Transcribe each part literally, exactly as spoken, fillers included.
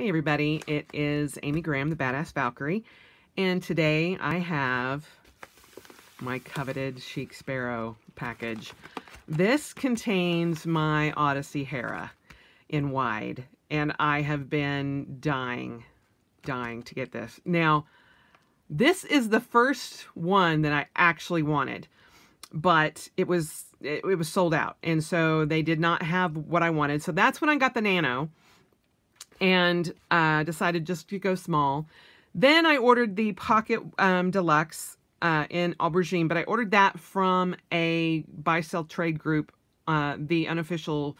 Hey everybody, it is Amy Graham, the Badass Valkyrie, and today I have my coveted Chic Sparrow package. This contains my Odyssey Hera in wide, and I have been dying, dying to get this. Now, this is the first one that I actually wanted, but it was, it, it was sold out, and so they did not have what I wanted, so that's when I got the Nano. And uh, decided just to go small. Then I ordered the Pocket um, Deluxe uh, in Aubergine, but I ordered that from a buy-sell trade group, uh, the unofficial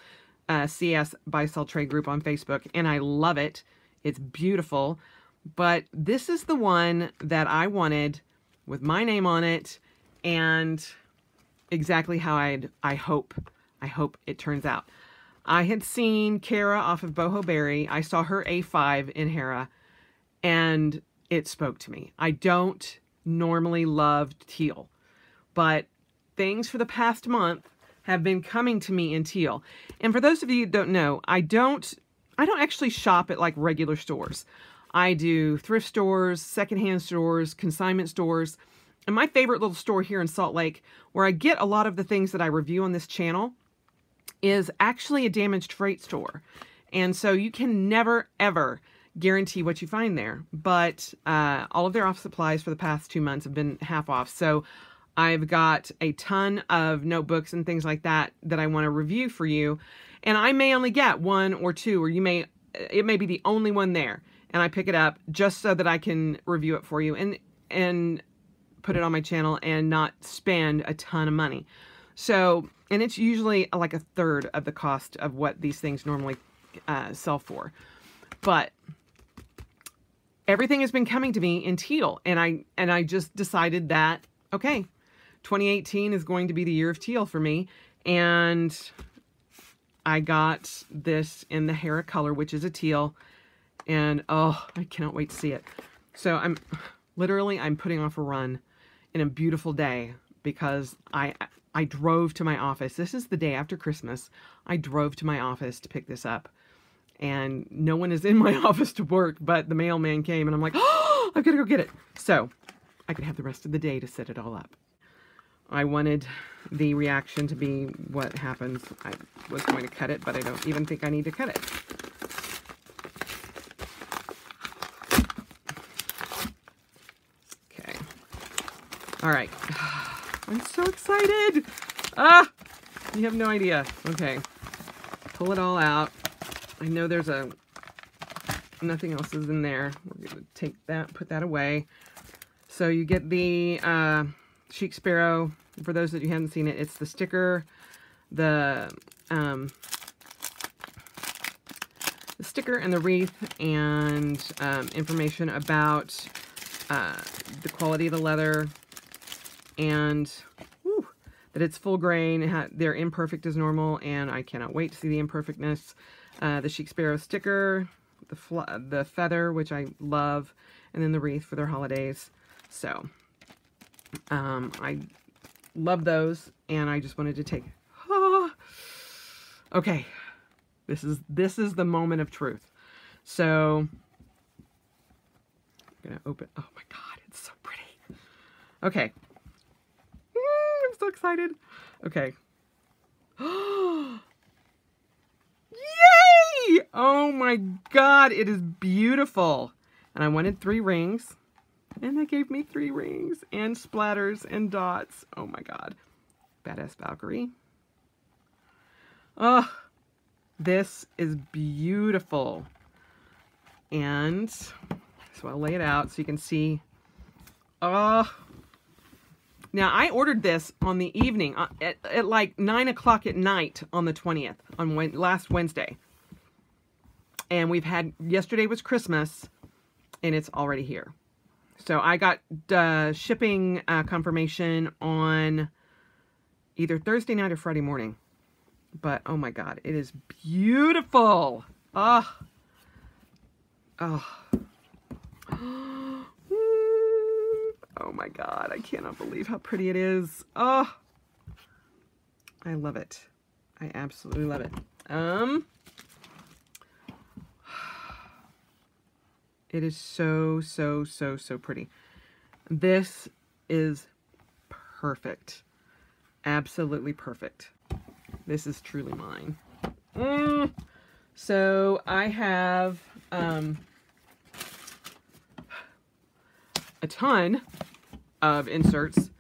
uh, C S buy-sell trade group on Facebook, and I love it. It's beautiful. But this is the one that I wanted with my name on it and exactly how I'd, I hope, I hope it turns out. I had seen Kara off of Boho Berry. I saw her A five in Hera, and it spoke to me. I don't normally love teal, but things for the past month have been coming to me in teal. And for those of you who don't know, I don't, I don't actually shop at like regular stores. I do thrift stores, secondhand stores, consignment stores, and my favorite little store here in Salt Lake, where I get a lot of the things that I review on this channel, is actually a damaged freight store. And so you can never, ever guarantee what you find there. But uh, all of their off supplies for the past two months have been half off. So I've got a ton of notebooks and things like that that I want to review for you. And I may only get one or two, or you may, it may be the only one there. And I pick it up just so that I can review it for you and, and put it on my channel and not spend a ton of money. So, and it's usually like a third of the cost of what these things normally uh, sell for. But everything has been coming to me in teal. And I, and I just decided that, okay, twenty eighteen is going to be the year of teal for me. And I got this in the Hera color, which is a teal. And oh, I cannot wait to see it. So I'm literally, I'm putting off a run in a beautiful day because I... I drove to my office. This is the day after Christmas. I drove to my office to pick this up. And no one is in my office to work, but the mailman came and I'm like, oh, I've got to go get it. So I could have the rest of the day to set it all up. I wanted the reaction to be what happens. I was going to cut it, but I don't even think I need to cut it. Okay. All right. I'm so excited. Ah, you have no idea. Okay, pull it all out. I know there's a, nothing else is in there. We're gonna take that, put that away. So you get the uh, Chic Sparrow. For those that you haven't seen it, it's the sticker, the, um, the sticker and the wreath, and um, information about uh, the quality of the leather, and whew, that it's full grain, they're imperfect as normal, and I cannot wait to see the imperfectness. Uh, the Chic Sparrow sticker, the, the feather, which I love, and then the wreath for their holidays. So, um, I love those, and I just wanted to take, ah, okay, this is, this is the moment of truth. So, I'm gonna open, oh my God, it's so pretty. Okay. So excited. Okay. Yay! Oh my God, it is beautiful. And I wanted three rings, and they gave me three rings and splatters and dots. Oh my God. Badass Valkyrie. Oh, this is beautiful. And so I'll lay it out so you can see. Oh, now, I ordered this on the evening, at, at like nine o'clock at night on the twentieth, on when, last Wednesday. And we've had, yesterday was Christmas, and it's already here. So I got uh, shipping uh, confirmation on either Thursday night or Friday morning. But, oh my God, it is beautiful. Oh. Oh. Oh my God, I cannot believe how pretty it is. Oh, I love it. I absolutely love it. Um, It is so, so, so, so pretty. This is perfect. Absolutely perfect. This is truly mine. Mm. So I have um, a ton of inserts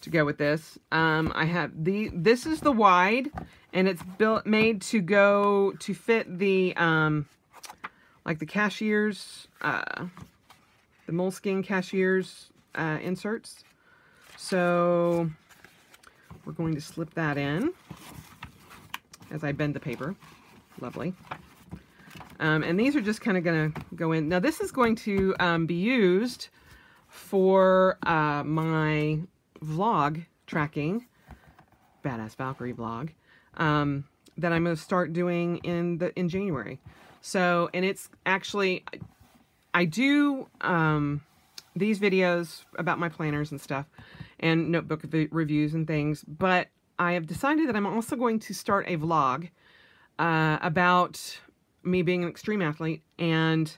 to go with this. Um, I have the, this is the wide, and it's built, made to go to fit the, um, like the cashier's, uh, the Moleskine cashier's uh, inserts. So we're going to slip that in as I bend the paper. Lovely. Um, and these are just kind of going to go in. Now this is going to um, be used for uh, my vlog tracking, Badass Valkyrie vlog, um, that I'm going to start doing in the in January. So, and it's actually, I do um, these videos about my planners and stuff, and notebook reviews and things, but I have decided that I'm also going to start a vlog uh, about me being an extreme athlete and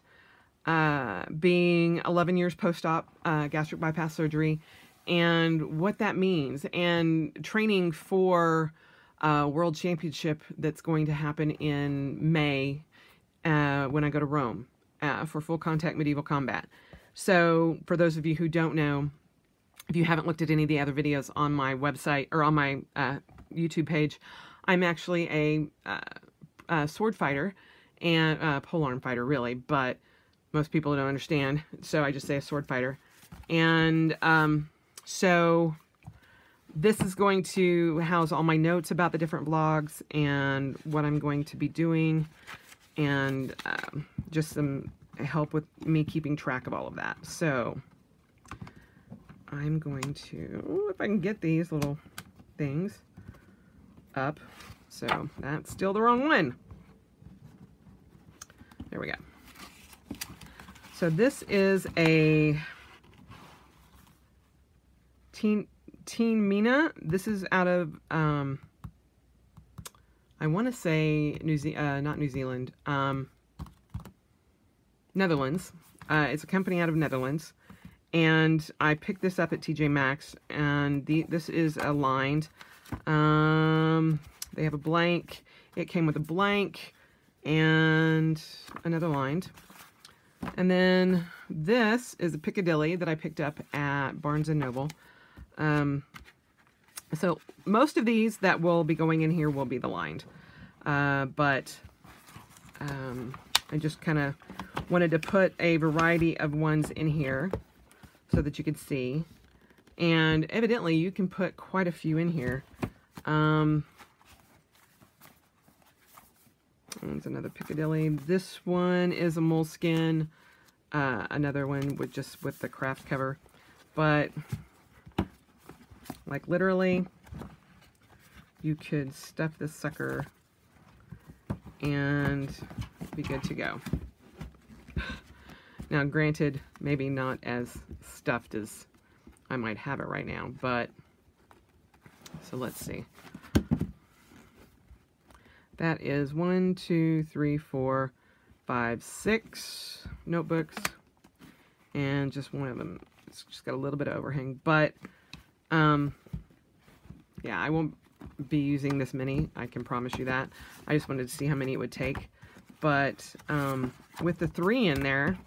uh, being eleven years post-op uh, gastric bypass surgery, and what that means, and training for a world championship that's going to happen in May uh, when I go to Rome uh, for full contact medieval combat. So for those of you who don't know, if you haven't looked at any of the other videos on my website or on my uh, YouTube page, I'm actually a, uh, a sword fighter and uh, polearm fighter, really, but most people don't understand, so I just say a sword fighter. And um, so this is going to house all my notes about the different vlogs and what I'm going to be doing, and um, just some help with me keeping track of all of that. So I'm going to, if I can get these little things up. So that's still the wrong one. There we go. So this is a teen, teen Mina. This is out of, um, I want to say New Ze- uh, not New Zealand, um, Netherlands. Uh, it's a company out of Netherlands. And I picked this up at T J Maxx, and the, this is a lined. Um, they have a blank. It came with a blank and another lined. And then this is a Piccadilly that I picked up at Barnes and Noble. Um, so most of these that will be going in here will be the lined. Uh, but um, I just kind of wanted to put a variety of ones in here so that you could see, and evidently you can put quite a few in here. Um, there's another Piccadilly. This one is a Moleskine. Uh, another one with just with the craft cover, but like literally, you could stuff this sucker and be good to go. Now, granted, maybe not as stuffed as I might have it right now, but, so let's see. That is one, two, three, four, five, six notebooks, and just one of them, it's just got a little bit of overhang, but, um, yeah, I won't be using this many, I can promise you that. I just wanted to see how many it would take, but, um, with the three in there,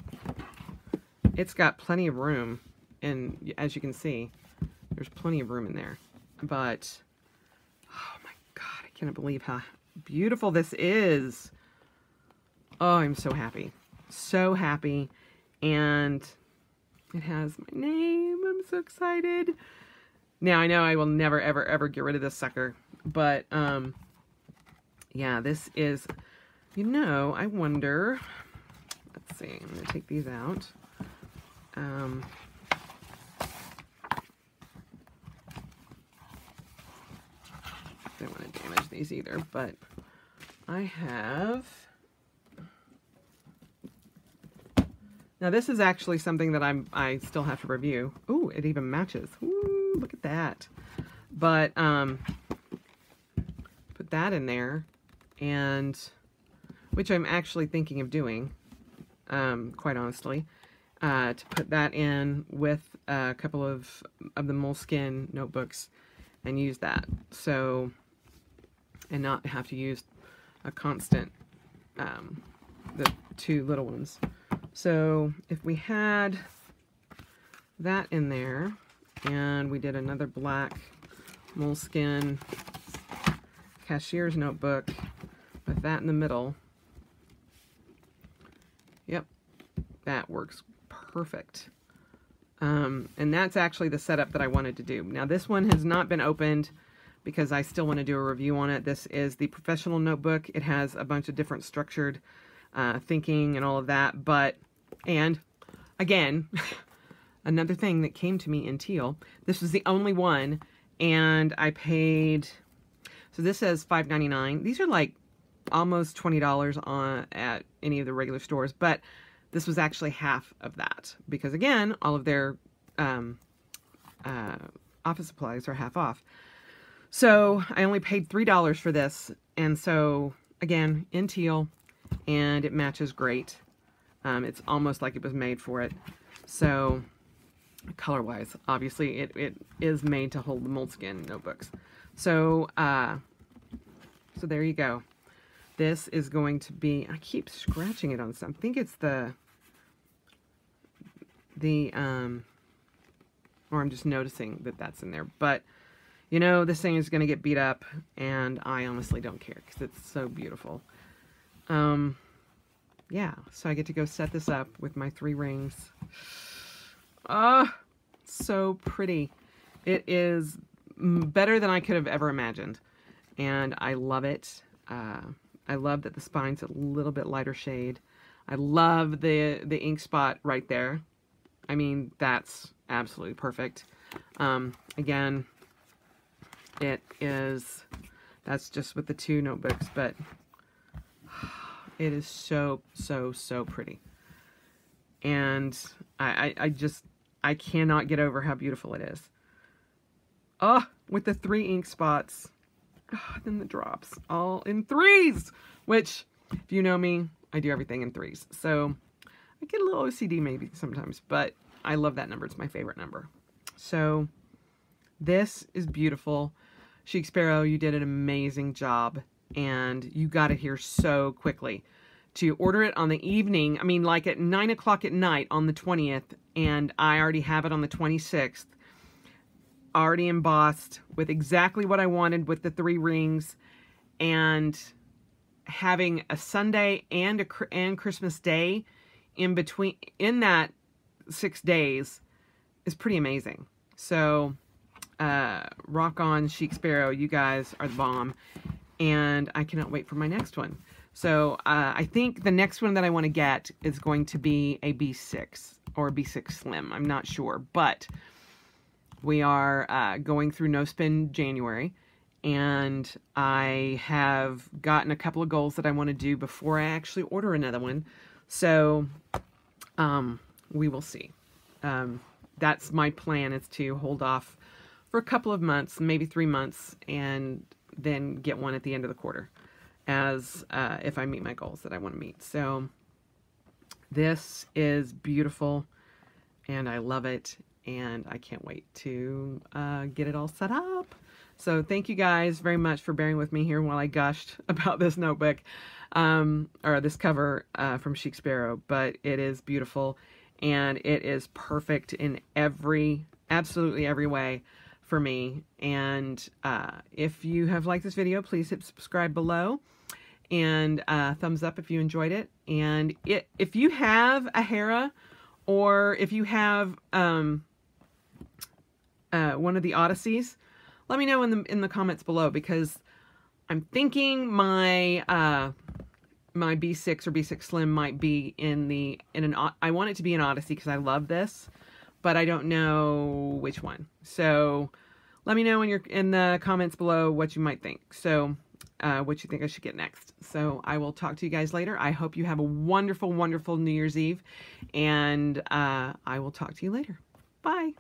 it's got plenty of room, and as you can see, there's plenty of room in there. But, oh my god, I cannot believe how beautiful this is. Oh, I'm so happy. So happy. And it has my name. I'm so excited. Now, I know I will never, ever, ever get rid of this sucker. But, um, yeah, this is, you know, I wonder, let's see, I'm going to take these out. Um, don't want to damage these either, but I have, now this is actually something that I'm, I still have to review. Ooh, it even matches. Ooh, look at that. But, um, put that in there, and, which I'm actually thinking of doing, um, quite honestly, uh, to put that in with a couple of, of the Moleskine notebooks and use that. So, and not have to use a constant, um, the two little ones. So if we had that in there and we did another black Moleskine cashier's notebook with that in the middle, yep, that works perfect. Um, and that's actually the setup that I wanted to do. Now this one has not been opened because I still want to do a review on it. This is the professional notebook. It has a bunch of different structured uh, thinking and all of that. But, and again, another thing that came to me in teal, this was the only one, and I paid, so this says five ninety-nine. These are like almost twenty dollars on at any of the regular stores, but this was actually half of that because, again, all of their um, uh, office supplies are half off. So I only paid three dollars for this, and so, again, in teal, and it matches great. Um, it's almost like it was made for it. So, color-wise, obviously, it, it is made to hold the Moleskine notebooks. So, uh, so there you go. This is going to be, I keep scratching it on some, I think it's the, the, um, or I'm just noticing that that's in there, but, you know, this thing is going to get beat up, and I honestly don't care because it's so beautiful. Um, yeah, so I get to go set this up with my three rings. Ah, oh, so pretty. It is better than I could have ever imagined, and I love it. Uh, I love that the spine's a little bit lighter shade. I love the, the ink spot right there. I mean, that's absolutely perfect. Um, again... It is, that's just with the two notebooks, but it is so, so, so pretty. And I, I, I just, I cannot get over how beautiful it is. Oh, with the three ink spots, oh, then the drops, all in threes, which, if you know me, I do everything in threes. So I get a little O C D maybe sometimes, but I love that number. It's my favorite number. So this is beautiful. Chic Sparrow, you did an amazing job, and you got it here so quickly. To order it on the evening, I mean, like at nine o'clock at night on the twentieth, and I already have it on the twenty-sixth, already embossed with exactly what I wanted with the three rings, and having a Sunday and a and Christmas Day in between, in that six days, is pretty amazing. So... Uh, rock on, Chic Sparrow. You guys are the bomb, and I cannot wait for my next one. So uh, I think the next one that I want to get is going to be a B six or a B six Slim. I'm not sure, but we are uh, going through No Spin January, and I have gotten a couple of goals that I want to do before I actually order another one. So um, we will see. Um, that's my plan, is to hold off for a couple of months, maybe three months, and then get one at the end of the quarter, as uh, if I meet my goals that I want to meet. So this is beautiful, and I love it, and I can't wait to uh, get it all set up. So thank you guys very much for bearing with me here while I gushed about this notebook, um, or this cover uh, from Chic Sparrow, but it is beautiful, and it is perfect in every, absolutely every way for me. And uh, if you have liked this video, please hit subscribe below, and uh, thumbs up if you enjoyed it. And it, if you have a Hera, or if you have um, uh, one of the Odysseys, let me know in the in the comments below, because I'm thinking my uh, my B six or B six Slim might be in the in an I want it to be an Odyssey because I love this, but I don't know which one. So let me know in, your, in the comments below what you might think. So uh, what you think I should get next. So I will talk to you guys later. I hope you have a wonderful, wonderful New Year's Eve. And uh, I will talk to you later. Bye.